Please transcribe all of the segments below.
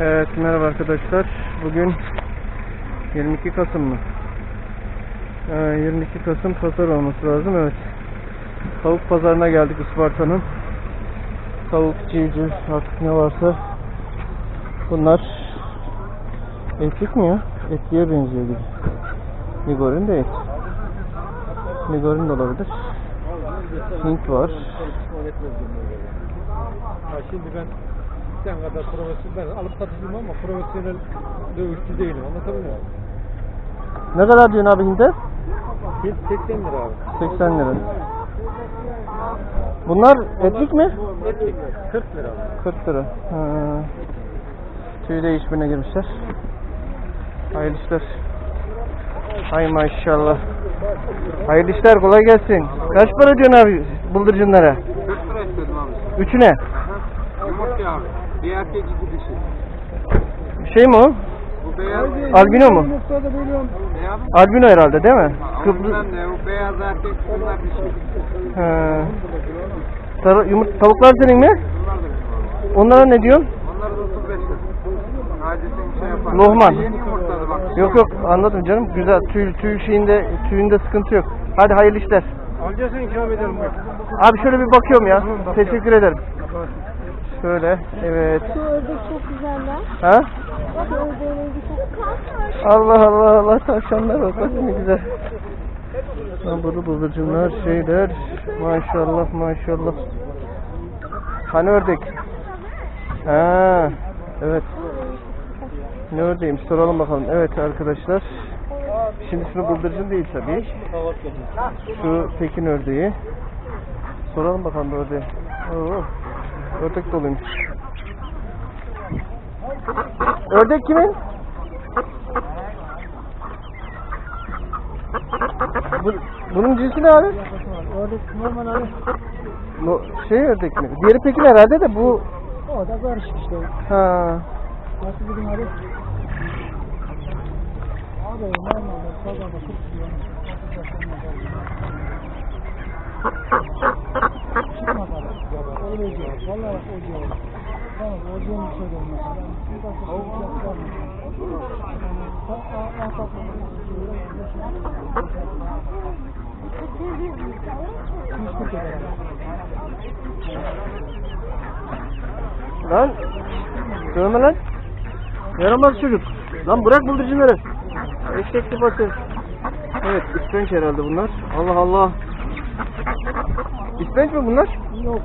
Evet, merhaba arkadaşlar. Bugün 22 Kasım mı? 22 Kasım pazar olması lazım. Evet. Tavuk pazarına geldik Isparta'nın. Tavuk, civciv, artık ne varsa. Bunlar etlik mi ya? Etliye benziyor gibi. Nigorin de et. Nigorin de olabilir. Hint var. Şimdi ben sen kadar profesyonel, alıp satıcıyım ama profesyonel dövüşçü değilim, anlatabiliyor muyum? Ne kadar diyorsun abi Hint'e? Hint 80 lira abi. 80 lira. Bunlar etlik mi? Etlik, 40 lira. 40 lira. Tüyde işbirine girmişler. Hayırlı işler. Hay maşallah. Hayırlı işler, kolay gelsin. Kaç para diyorsun abi bıldırcınlara? 40 lira istedim abi. Üçüne? Yumurta abi. Bir erkek iki dişi. Şey mi o? Bu beyaz. Albino mu? Albino herhalde değil mi? Kıbrıs'tan ne? Bu beyaz erkek, bunlar dişi. He. Tavuklar senin mi? Onlara ne diyorsun? Onlara da 35 lira. Lohman. Yok yok, anladım canım. Güzel. Tüyünde sıkıntı yok. Hadi hayırlı işler. Alacağız, ikram edelim. Abi şöyle bir bakıyorum ya. Teşekkür ederim. Şöyle, evet. Şu ördek çok güzeller. Ha? Bak ördeğin rengi çok güzel. Allah Allah Allah, tavşanlar bak, bak ne güzel. Lan burada bıldırcınlar, şeyler. Maşallah maşallah. Hani ördek? Ha, evet. Ne ördeğim, soralım bakalım. Evet arkadaşlar. Şimdi şunu bıldırcın değil tabii. Şu Pekin ördeği. Soralım bakalım ördeği. Oo. Ördek doluymuş. Ördek kimin? Bunun cinsi ne abi? Ördek normal abi. Şey ördek mi? Diğeri Pekin herhalde de bu. O da karışık işte. Ha. Nasıl dedim abi? Abi normalde pazarda 40 lira. Lan dövme lan, yaramaz çocuk lan, bırak bıldırcınları, eşekli basın. Evet, ispenç herhalde bunlar. Allah Allah, ispenç mi bunlar? Yok,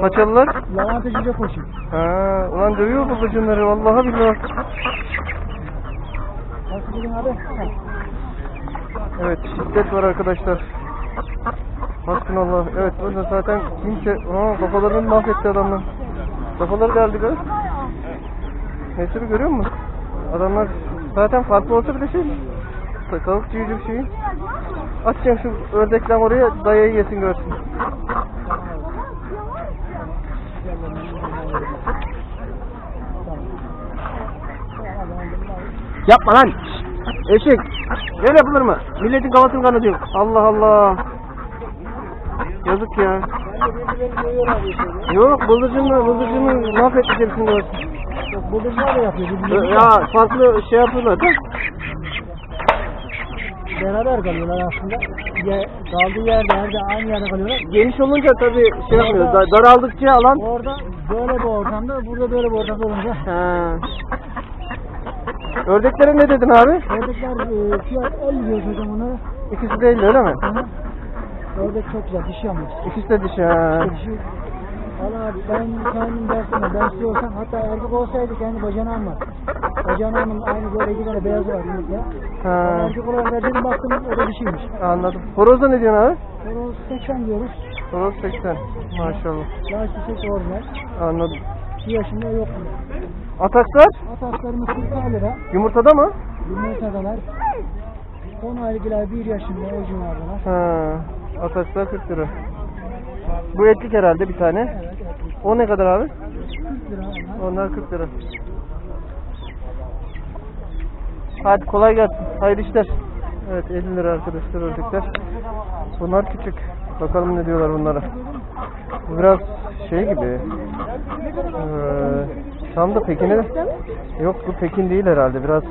paçalılar. Yalan tecrübe koşu. Ha, ulan dövüyor bu bıldırcınları vallahi billahi. Evet, şiddet var arkadaşlar. Hasbinallah. Evet, burada zaten kimse kafalarını mahvetti adamlar. Kafaları geldi galiba. Neyse, bir görüyor musun? Adamlar zaten farklı olsa bile şey. Tavuk civciv şeyi. Atacağım şu ördekler oraya, dayayı yesin görsün. Yapma lan! Eşek! Böyle yapılır mı? Milletin kafasını kanatıyor. Allah Allah! Yazık ya. Yok, bıldırcını mahvettik hepsini. Bıldırcını da yapıyor. Ya farklı şey yapıyorlar değil mi? Beraber kalıyorlar aslında. Kaldığı yerde, aynı yerde kalıyorlar. Geniş olunca tabii şey yapmıyor. Daraldıkça alan. Orada böyle bir ortamda, burada böyle bir ortamda olunca. Ha. Ördeklere ne dedin abi? Ördekler fiyat 50 diyoruz hocam ona. İkisi de 50, öyle mi? Hı-hı. Ördek çok güzel, dişi ama. İkisi de dişi ha. Dişi. Valla abi ben kendim dersime dersli olsam, hatta erkek olsaydı kendi bacağını almaz. Bacağını almanın aynı böyle iki tane beyazı var. Ha. Erkek olarak verdiğim baktım, o da dişiymiş. Anladım. Horozda ne diyorsun abi? Horoz 80 diyoruz. Horoz 80, maşallah. Daha çiçek orijinal. Anladım. 2 yaşında yok mu? Ataklar? Ataklarımız 40 lira. Yumurtada mı? Yumurtadalar. Son ayrıklar 1 yaşında, o civardalar. Ha, ataklar 40 lira. Bu etlik herhalde bir tane. Evet, etlik. O ne kadar abi? 40 lira. Onlar 40 lira. Hadi kolay gelsin. Hayırlı işler. Evet, 50 lira arkadaşlar ördekler. Bunlar küçük. Bakalım ne diyorlar bunlara. Biraz şey gibi. Tam da Pekin'e... Yok bu Pekin değil herhalde, biraz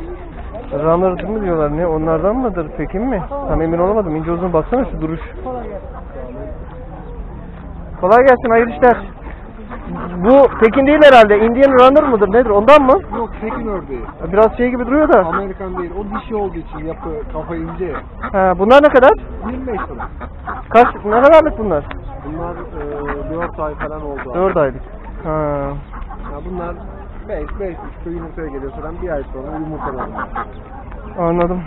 runner mı diyorlar ne, onlardan mıdır, Pekin mi? Tam emin olamadım, ince uzun baksana şu duruş. Kolay gelsin, hayırlı işler. Bu Pekin değil herhalde, Indian runner mıdır nedir, ondan mı? Yok, Pekin ördeği. Biraz şey gibi duruyor da. Amerikan değil, o dişi olduğu için yapı, kafa ince ya. Ha, bunlar ne kadar? 25 lira. Kaç, ne kadarlık bunlar? Bunlar 4 ay falan oldu. 4 aylık. Ha. Ya bunlar 5-5,5 yumurtaya geliyor, sonra bir ay sonra yumurtalar. Anladım.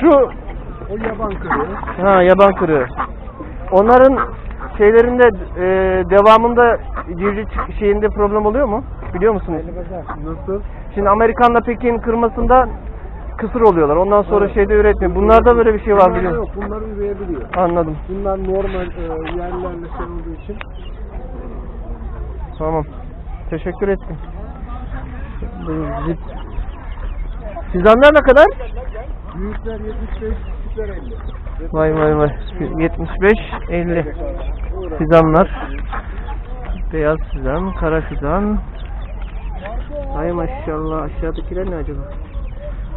Şu... O yaban kırığı. Ha, yaban kırığı. Onların şeylerinde devamında civciv şeyinde problem oluyor mu? Biliyor musunuz? Nasıl? Şimdi Amerikan'la Pekin kırmasında kısır oluyorlar. Ondan sonra evet. Şeyde üretmiyor. Bunlarda böyle bir şey var biliyor musun? Yok, bunlar üreyebiliyor. Anladım. Bunlar normal yerlerle şey olduğu için. Tamam. Teşekkür ettim. Sizanlar ne kadar? Büyükler 75, küçükler 50. Vay vay vay. 75, 50. Sizanlar. Beyaz sizan, kara sizan. Hay maşallah. Aşağıdakiler ne acaba?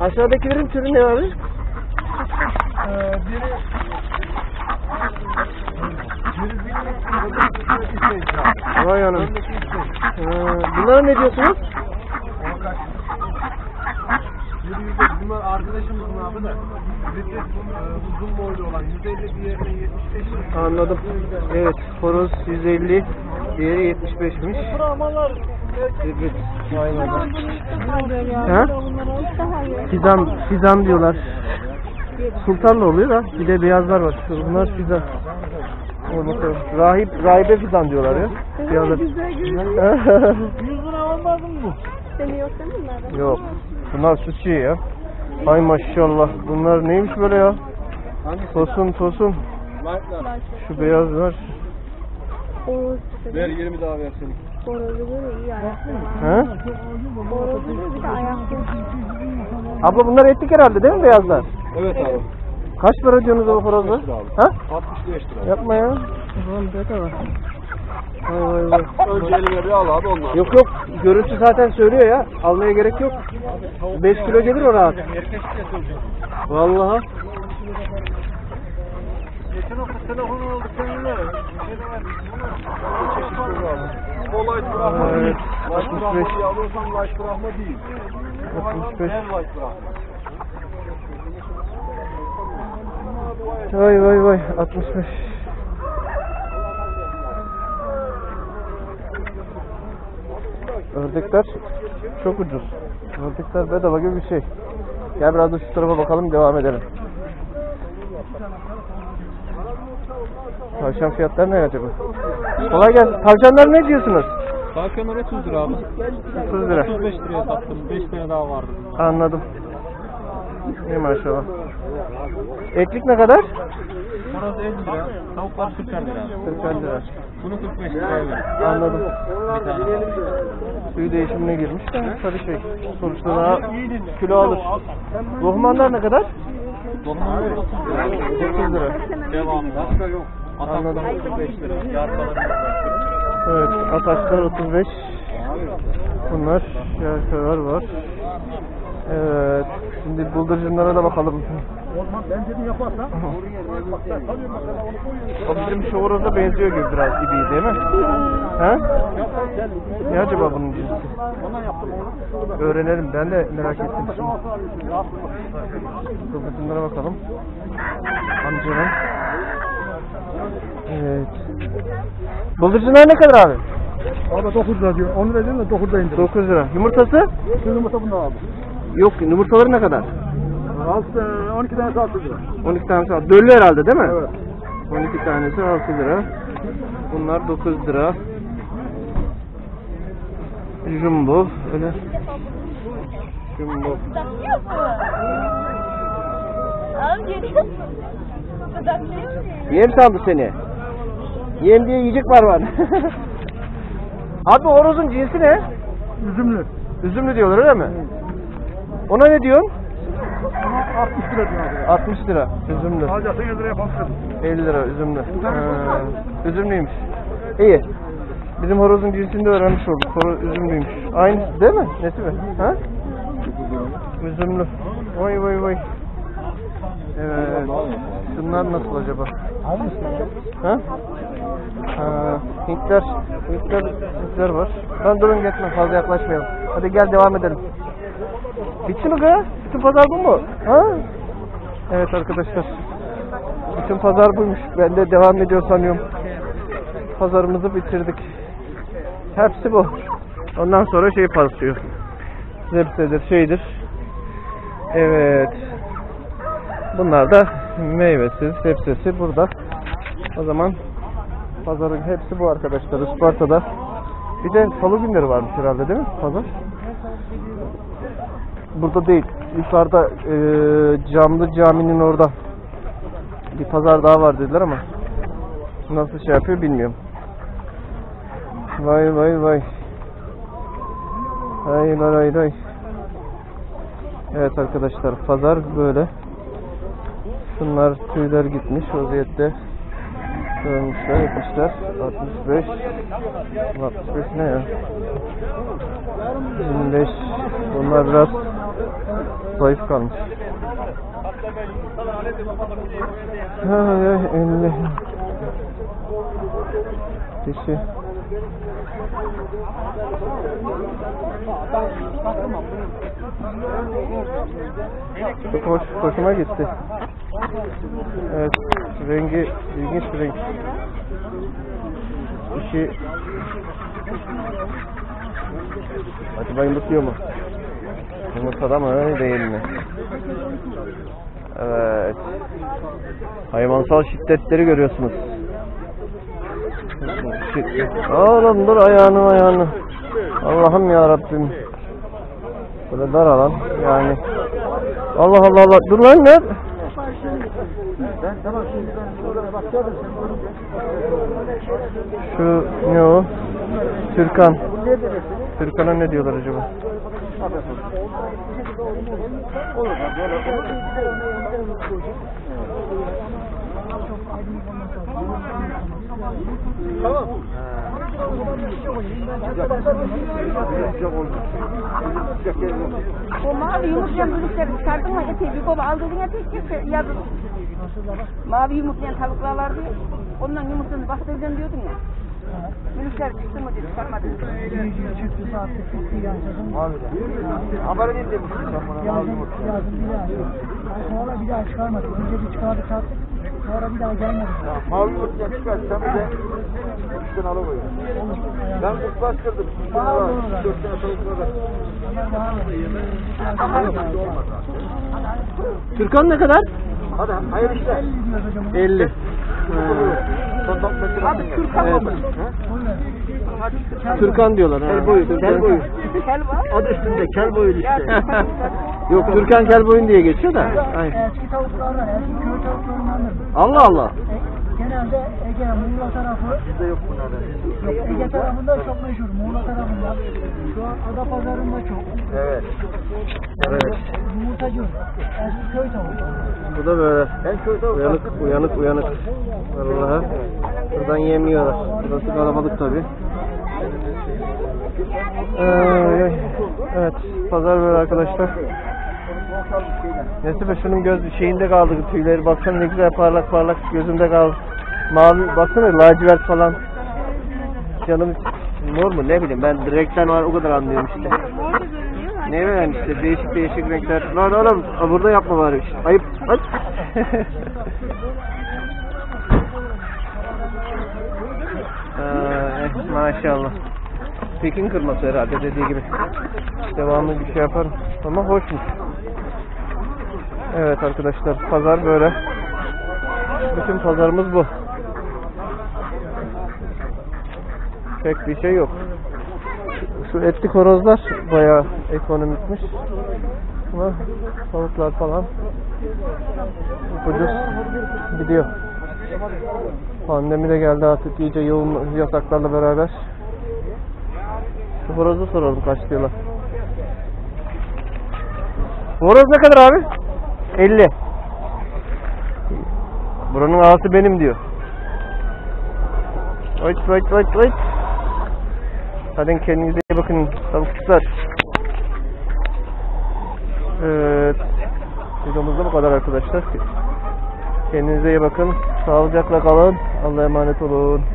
Aşağıdakilerin türü ne abi? Biri vay hanım. Bunlara ne diyorsunuz? Bunlar arkadaşımızın abi de uzun boylu olan 150, diğerine 75. Anladım. Evet, horoz 150, diğeri 75'miş. Evet, aynen. Ha? Sizan diyorlar. Sultanlı oluyor da, bir de beyazlar var. Bunlar sizan. Rahibe fidan diyorlar ya. Evet, güzel görünüyor. 100 lira olmaz mı bu? Seni yok değil mi? Yok. Bunlar süsçü ya. Ay maşallah. Bunlar neymiş böyle ya? Tosun. Şu beyazlar. Ver 20 daha ver seni. Ha? Abla bunlar ettik herhalde değil mi beyazlar? Evet abi. Kaç para diyorsunuz o horozlar? Ha? 65 lira. Yapma ya. Oğlum ne kadar? Önce elime bir al abi ondan. Yok yok. Görüntü zaten söylüyor ya. Almaya gerek yok. 5 kilo gelir o rahat. Vallahi. Geçen hafta telefonu aldık kendine. Bir şey de verdik. Bunu kolay bırakma değil. Laş bırakmayı alırsan laş bırakma değil. 65. Vay vay vay 65. Ördekler çok ucuz. Ördekler bedava gibi bir şey. Gel biraz da şu tarafa bakalım, devam edelim. Tavşan fiyatları ne acaba? Kolay gelsin. Tavşanlar ne diyorsunuz? Tavşanlar 30 lira abi. 30 lira. 35 liraya sattım. 5 tane daha vardı. Anladım. İyi maşallah. Etlik ne kadar? Burası 50 lira. Tavuklar 40 lira. 40 lira. Bunu 45 lira. Anladım. Suyu değişimine girmiş. Tabii şey. Sonuçta daha kilo alır. Lohmanlar ne kadar? Lohmanlar 30 lira. Devamlı. Başka yok. Anladım. 35 lira. Evet. Ataklar 35. Bunlar yarkalar var. Evet. Şimdi bıldırcınlara da bakalım. O bizim şu horoza benziyor gibi biraz gibi değil mi? He? Ne acaba bunun cinsi? Öğrenelim, ben de merak ettim şimdi. Bıldırcınlara bakalım. Amcanın. Evet. Bıldırcınlar ne kadar abi? Abi 9 lira diyor. Onu verdim de 9 lira indir. 9 lira. Yumurtası? Şu yumurta bunda abi. Yok, yumurtaları ne kadar? 12 tanesi 6 lira. 12 tanesi 6 lira. Döllü herhalde değil mi? Evet. 12 tanesi 6 lira. Bunlar 9 lira. Jumbo. Öyle. Jumbo. Yem sandı seni. Yem diye yiyecek var. Abi horozun cinsi ne? Üzümlü. Üzümlü diyorlar öyle mi? Evet. Ona ne diyorsun? 60 lira diyor. 60 lira. Üzümlü. Alacaksa 50 liraya bastırın. 50 lira üzümlü. Üzümlüymüş. İyi. Bizim horozun cinsini de öğrenmiş olduk. Horoz üzümlüymüş. Aynı değil mi? Nesi mi? Ha? Üzümlü. Vay vay vay. Evet. Şunlar nasıl acaba? Ha? Ha. Hintler var. Ben durun gitme, fazla yaklaşmayalım. Hadi gel devam edelim. Bitti mi kız? Bütün pazar bu mu? Ha? Evet arkadaşlar. Bütün pazar buymuş. Ben de devam ediyor sanıyorum. Pazarımızı bitirdik. Hepsi bu. Ondan sonra şey paslıyor. Zepsedir, şeydir. Evet. Bunlar da meyvesiz, hepsesi burada. O zaman pazarın hepsi bu arkadaşlar. Isparta'da. Bir de salı günleri varmış herhalde değil mi? Pazar. Burada değil. Yukarıda Camlı Cami'nin orada. Bir pazar daha var dediler ama nasıl şey yapıyor bilmiyorum. Vay vay vay. Hay hay hay. Evet arkadaşlar, pazar böyle. Şunlar tüyler gitmiş vaziyette. Dönmüşler, yapmışlar. 65. 65 ne ya? 25. Bunlar biraz zayıf kalmış. Hay 50. Dişi. Çok hoşuma gitti. Evet, rengi ilginç bir renk. Dişi. Acaba yumurtluyor mu? Yumurtada mı değil mi? Evet. Hayvansal şiddetleri görüyorsunuz. Oğlum dur ayağını. Allah'ım ya Rabbim. Böyle dar alan yani. Allah. Dur lan ne? Şu ne o? Türkan. Türkan'a ne diyorlar acaba? Tamam. O mavi yumurtlayan bölükleri çıkardın mı? Ete bir kova aldırdın ya tek yazın. Mavi yumurtlayan tavuklar vardı ya. Ondan yumurtlarını bahsedeceğim diyordun ya. Bölükler çıktı mı diye çıkarmadın. Haber edin de bu çıkarmadın. Sonra bir daha çıkarmadık. Önce bir çıkardık attık. Sonra bir daha gelmedik. Mavi yumurtlayan çıkarsam bize... Ben kutbaş kırdım. Türkan ne kadar? Hadi hayır işte. 50. Abi Türkan mı? Türkan diyorlar. Kel boyu. Adı üstünde kel boyu işte. Yok Türkan kel boyun diye geçiyor da. Eski tavuklardan, eski köy tavuklarından. Allah Allah. Genelde Ege, Muğla tarafı bizde yok bunlarda. Ege tarafında çok meşhur, Muğla tarafında. Şu an Adapazarı'nda çok. Evet. Evet. Yumurtacı. Eski köy tavuğu. Bu da böyle. En köy tavuğu. Uyanık. Vallahi. Buradan yemiyorlar. Burası kalabalık tabii. Evet. Pazar böyle arkadaşlar. Nesibe şunun göz şeyinde kaldı, tüyleri baksana ne güzel parlak gözümde kaldı. Mavi baksana lacivert falan. Canım mor mu ne bileyim ben renkten var o kadar anlıyorum işte. Ne bileyim işte değişik renkler. Lan oğlum burada yapma var işte. Ayıp. Maşallah. Pekin kırması herhalde dediği gibi. Devamlı bir şey yaparım. Ama hoşmuş. Evet arkadaşlar pazar böyle. Bütün pazarımız bu. Pek bir şey yok. Şu etli horozlar bayağı ekonomikmiş. Ama balıklar falan ucuz gidiyor. Pandemi de geldi artık iyice yoğun yasaklarla beraber. Şu horozu soralım kaç diyorlar. Horoz ne kadar abi? 50. Buranın ağası benim diyor. Oç. Hadi kendinize iyi bakın tavukçuklar. Videomuzda bu kadar arkadaşlar. Kendinize iyi bakın. Sağlıcakla kalın. Allah'a emanet olun.